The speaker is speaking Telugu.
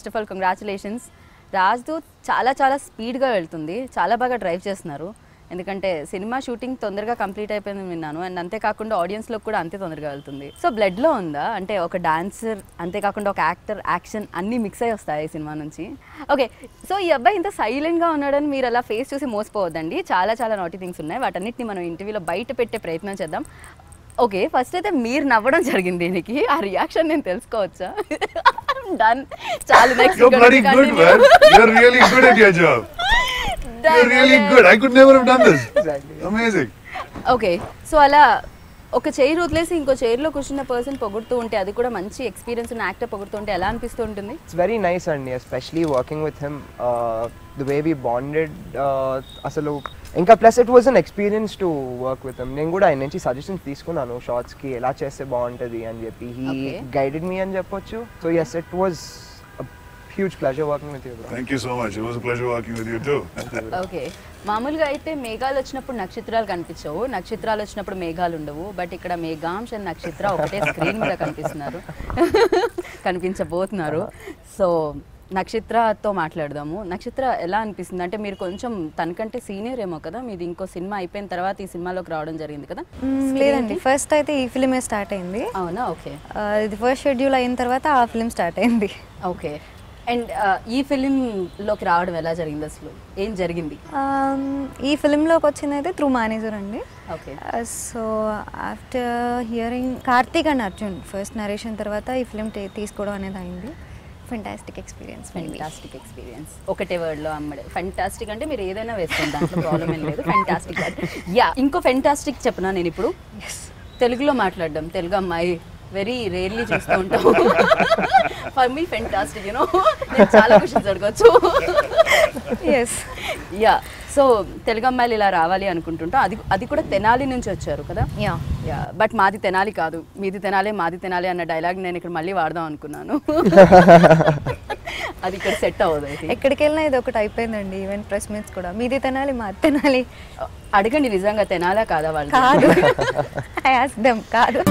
first of all, congratulations. Rajdoot chala speed ga veltundi, chala baga drive chestunnaru. Endukante cinema shooting tondarga complete ayipoyindani vinnanu and ante kaakunda audience lo kuda ante tondarga veltundi. So blood lo unda ante oka dancer ante kaakunda oka actor action anni mix ayi vastayi ee cinema nunchi. Okay, so ee abbayi inta silent ga unnadani meer ala face chusi mosipovodandi. Chala naughty things unnayi, vatanitni manam interview lo bayita pette prayatnam cheddam. Okay, first అయితే మీరు నవ్వడం జరిగింది దీనికి ఆ రియాక్షన్ నేను తెలుసుకోవచ్చా? I'm done. Chalu next. You're bloody good, man. You're really good at your job. You're really good. I could never have done this. Exactly. Amazing. Okay, so అలా ఒక చైర్ వదిలేసి ఇంకో చైర్ లో కూర్చున్న పర్సన్ పొగుడుతూ ఉంటే అది కూడా మంచి ఎక్స్పీరియన్స్ ఉన్న యాక్టర్ పొగుడుతూ ఉంటే ఎలా అనిపిస్తూ ఉంటుంది? It's very nice and especially working with him the way we bonded అసలు ఇంకా plus it was an experience to work with him. నేను కూడా ఆయన నుంచి సజెషన్స్ తీసుకున్నాను షార్ట్స్కి ఎలా చేస్తే బాగుంటుంది అని చెప్పి హీ గైడెడ్ మీ అని చెప్పొచ్చు. So yes, it was a huge pleasure working with you, bro. Thank you so much. It was a pleasure working with you too. Okay, మామూలుగా అయితే మేఘాలు వచ్చినప్పుడు నక్షత్రాలు కనిపించవు, నక్షత్రాలు వచ్చినప్పుడు మేఘాలు ఉండవు, బట్ ఇక్కడ మేఘాంశ అండ్ నక్షత్ర ఒకటే స్క్రీన్ మీద కనిపిస్తున్నారు, కనిపించబోతున్నారు. సో నక్షత్రతో మాట్లాడదాము. నక్షత్ర ఎలా అనిపిస్తుంది అంటే మీరు కొంచెం తనకంటే సీనియర్ ఏమో కదా, మీది ఇంకో సినిమా అయిపోయిన తర్వాత ఈ సినిమాలోకి రావడం జరిగింది కదా? లేదండి, ఫస్ట్ అయితే ఈ ఫిలిమే స్టార్ట్ అయింది. అవునా? ఓకే, ఇది ఫస్ట్ షెడ్యూల్ అయిన తర్వాత ఆ ఫిలిం స్టార్ట్ అయింది. ఓకే, అండ్ ఈ ఫిలింలోకి రావడం ఎలా జరిగింది, అసలు ఏం జరిగింది? ఈ ఫిలింలోకి వచ్చింది అయితే త్రూ మేనేజర్ అండి. Okay, so after hearing Karthik and Arjun first narration తర్వాత ఈ ఫిలిం తీసుకోవడం అనేది అయింది. Fantastic experience. Fantastic experience. ఒకటే వర్డ్ లో అమ్మడే ఫెంటాస్టిక్ అంటే మీరు ఏదైనా వేసుకోండి, దాంట్లో ప్రాబ్లం ఏం లేదు. ఫెంటాస్టిక్. యా, ఇంకో ఫెంటాస్టిక్ చెప్పనా నేను ఇప్పుడు? ఎస్, తెలుగులో మాట్లాడడం. తెలుగు అమ్మాయి వెరీ రేర్లీ చూస్తూ ఉంటాం. ఫర్ మీ ఫెంటాస్టిక్, యూనో, నేను చాలా క్వశ్చన్స్ అడగచ్చు. Yes, yeah. సో తెలుగు అమ్మాయిలు ఇలా రావాలి అనుకుంటుంటాం. అది కూడా తెనాలి నుంచి వచ్చారు కదా? Yeah yeah. బట్ మాది తెనాలి కాదు, మీది తెనాలి, మాది తెనాలి అన్న డైలాగ్ నేను ఇక్కడ మళ్ళీ వాడదాం అనుకున్నాను, అది ఇక్కడ సెట్ అవ్వదు. ఎక్కడికి వెళ్ళినా ఇది ఒకటి అయిపోయిందండి. ఈవెన్ ప్రెస్ మీట్స్ కూడా మీది తెనాలి, మాది తెనాలి అడగండి. నిజంగా తెనాలా కాదా వాళ్ళు? కాదు. I asked them, కాదు.